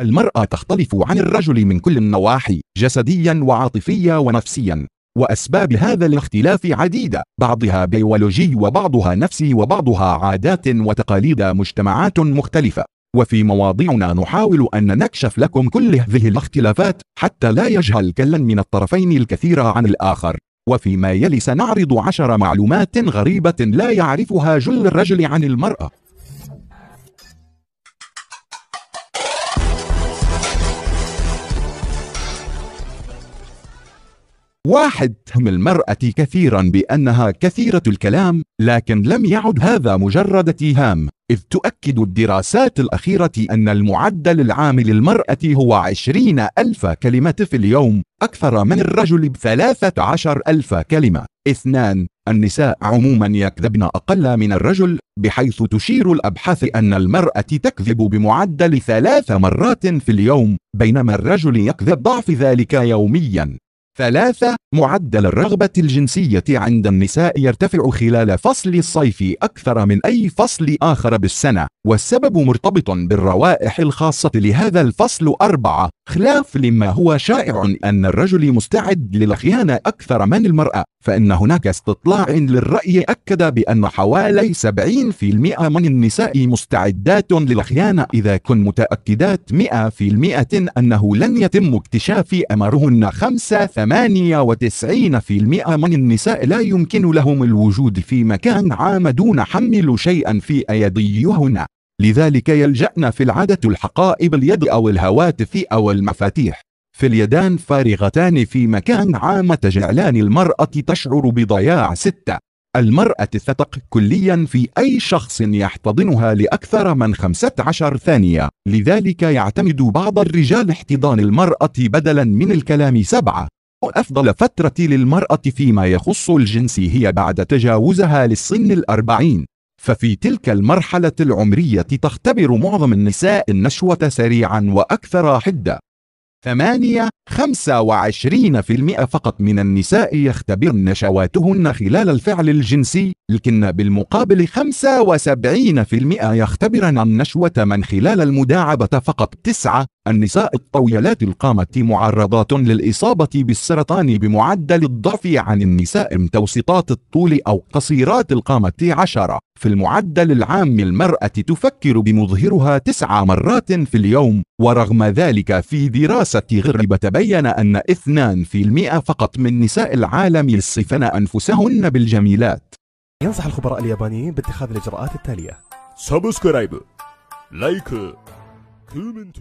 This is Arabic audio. المرأة تختلف عن الرجل من كل النواحي، جسديا وعاطفيا ونفسيا، وأسباب هذا الاختلاف عديدة، بعضها بيولوجي وبعضها نفسي وبعضها عادات وتقاليد مجتمعات مختلفة. وفي مواضيعنا نحاول أن نكشف لكم كل هذه الاختلافات حتى لا يجهل كلا من الطرفين الكثير عن الآخر. وفيما يلي سنعرض 10 معلومات غريبة لا يعرفها جل الرجل عن المرأة. واحد، تهم المرأة كثيرا بأنها كثيرة الكلام، لكن لم يعد هذا مجرد اتهام، إذ تؤكد الدراسات الأخيرة أن المعدل العام للمرأة هو 20,000 كلمة في اليوم، أكثر من الرجل ب13,000 كلمة. 2، النساء عموما يكذبن أقل من الرجل، بحيث تشير الأبحاث أن المرأة تكذب بمعدل 3 مرات في اليوم، بينما الرجل يكذب ضعف ذلك يوميا. 3، معدل الرغبة الجنسية عند النساء يرتفع خلال فصل الصيف أكثر من أي فصل آخر بالسنة، والسبب مرتبط بالروائح الخاصة لهذا الفصل. 4، خلاف لما هو شائع أن الرجل مستعد للخيانة أكثر من المرأة، فإن هناك استطلاع للرأي أكد بأن حوالي 70% من النساء مستعدات للخيانة إذا كن متأكدات 100% أنه لن يتم اكتشاف أمرهن. 98% من النساء لا يمكن لهم الوجود في مكان عام دون حمل شيئا في أيديهن، لذلك يلجأن في العادة الحقائب اليد أو الهواتف أو المفاتيح. في اليدان فارغتان في مكان عام تجعلان المرأة تشعر بضياع. 6، المرأة تثق كليا في أي شخص يحتضنها لأكثر من 15 ثانية، لذلك يعتمد بعض الرجال احتضان المرأة بدلا من الكلام. 7، أفضل فترة للمرأة فيما يخص الجنس هي بعد تجاوزها للسن 40، ففي تلك المرحلة العمرية تختبر معظم النساء النشوة سريعا وأكثر حدة. 8، 25% فقط من النساء يختبرن شهواتهن خلال الفعل الجنسي، لكن بالمقابل 75% يختبرن النشوة من خلال المداعبة فقط. 9، النساء الطويلات القامة معرضات للإصابة بالسرطان بمعدل الضعف عن النساء متوسطات الطول أو قصيرات القامة. 10، في المعدل العام المرأة تفكر بمظهرها 9 مرات في اليوم، ورغم ذلك في دراسة غرب تبين أن 2% فقط من نساء العالم يصفن أنفسهن بالجميلات. ينصح الخبراء اليابانيين باتخاذ الإجراءات التالية: سبسكرايب، لايك، كومنت.